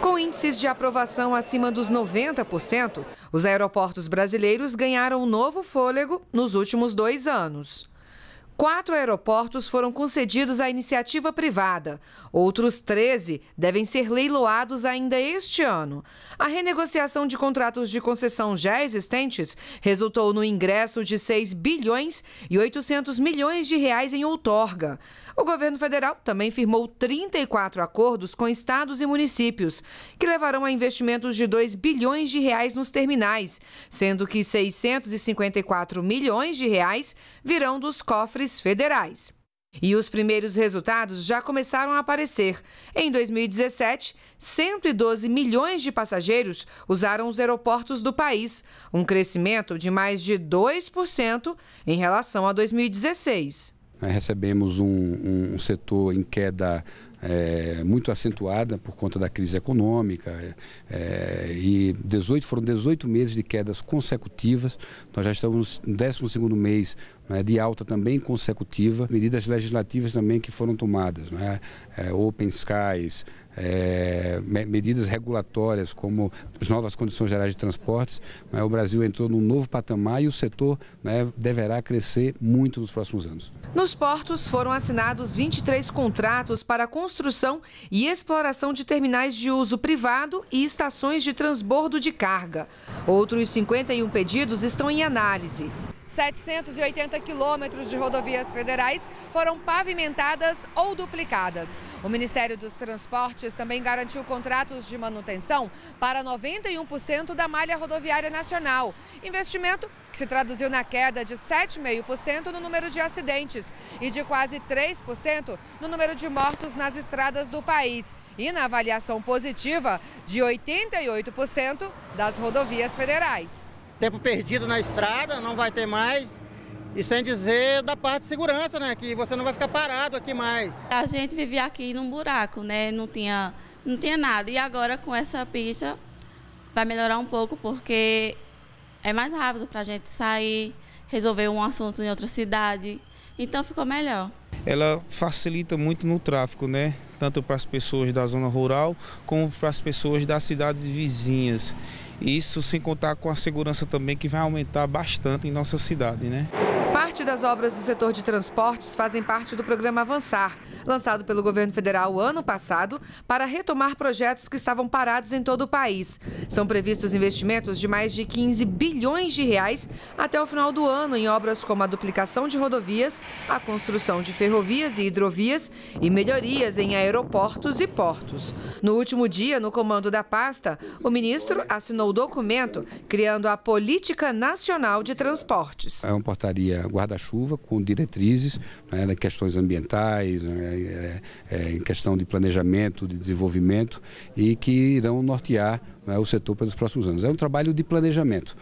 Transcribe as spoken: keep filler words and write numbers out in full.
Com índices de aprovação acima dos noventa por cento, os aeroportos brasileiros ganharam um novo fôlego nos últimos dois anos. Quatro aeroportos foram concedidos à iniciativa privada. Outros treze devem ser leiloados ainda este ano. A renegociação de contratos de concessão já existentes resultou no ingresso de seis bilhões e oitocentos milhões de reais em outorga. O governo federal também firmou trinta e quatro acordos com estados e municípios, que levarão a investimentos de dois bilhões de reais nos terminais, sendo que seiscentos e cinquenta e quatro milhões de reais virão dos cofres federais. E os primeiros resultados já começaram a aparecer. Em dois mil e dezessete, cento e doze milhões de passageiros usaram os aeroportos do país, um crescimento de mais de dois por cento em relação a dois mil e dezesseis. Recebemos um, um setor em queda é, muito acentuada por conta da crise econômica é, e dezoito, foram dezoito meses de quedas consecutivas. Nós já estamos no décimo segundo mês, né, de alta também consecutiva. Medidas legislativas também que foram tomadas, né, é, Open Skies, é, medidas regulatórias como as novas condições gerais de transportes, né. O Brasil entrou num novo patamar e o setor, né, deverá crescer muito nos próximos anos. Nos portos foram assinados vinte e três contratos para a construção e exploração de terminais de uso privado e estações de transbordo de carga. Outros cinquenta e um pedidos estão em análise. setecentos e oitenta quilômetros de rodovias federais foram pavimentadas ou duplicadas. O Ministério dos Transportes também garantiu contratos de manutenção para noventa e um por cento da malha rodoviária nacional. Investimento que se traduziu na queda de sete vírgula cinco por cento no número de acidentes e de quase três por cento no número de mortos nas estradas do país. E na avaliação positiva de oitenta e oito por cento das rodovias federais. Tempo perdido na estrada, não vai ter mais, e sem dizer da parte de segurança, né, que você não vai ficar parado aqui mais. A gente vivia aqui num buraco, né, não tinha, não tinha nada, e agora com essa pista vai melhorar um pouco, porque é mais rápido para a gente sair, resolver um assunto em outra cidade, então ficou melhor. Ela facilita muito no tráfego, né? Tanto para as pessoas da zona rural como para as pessoas das cidades vizinhas. Isso sem contar com a segurança também, que vai aumentar bastante em nossa cidade, né? Parte das obras do setor de transportes fazem parte do programa Avançar, lançado pelo governo federal ano passado para retomar projetos que estavam parados em todo o país. São previstos investimentos de mais de quinze bilhões de reais até o final do ano em obras como a duplicação de rodovias, a construção de ferrovias e hidrovias e melhorias em aeroportos e portos. No último dia, no comando da pasta, o ministro assinou o documento criando a Política Nacional de Transportes. É uma portaria guarda-chuva com diretrizes, né, em questões ambientais, né, é, é, em questão de planejamento, de desenvolvimento, e que irão nortear, né, o setor pelos próximos anos. É um trabalho de planejamento.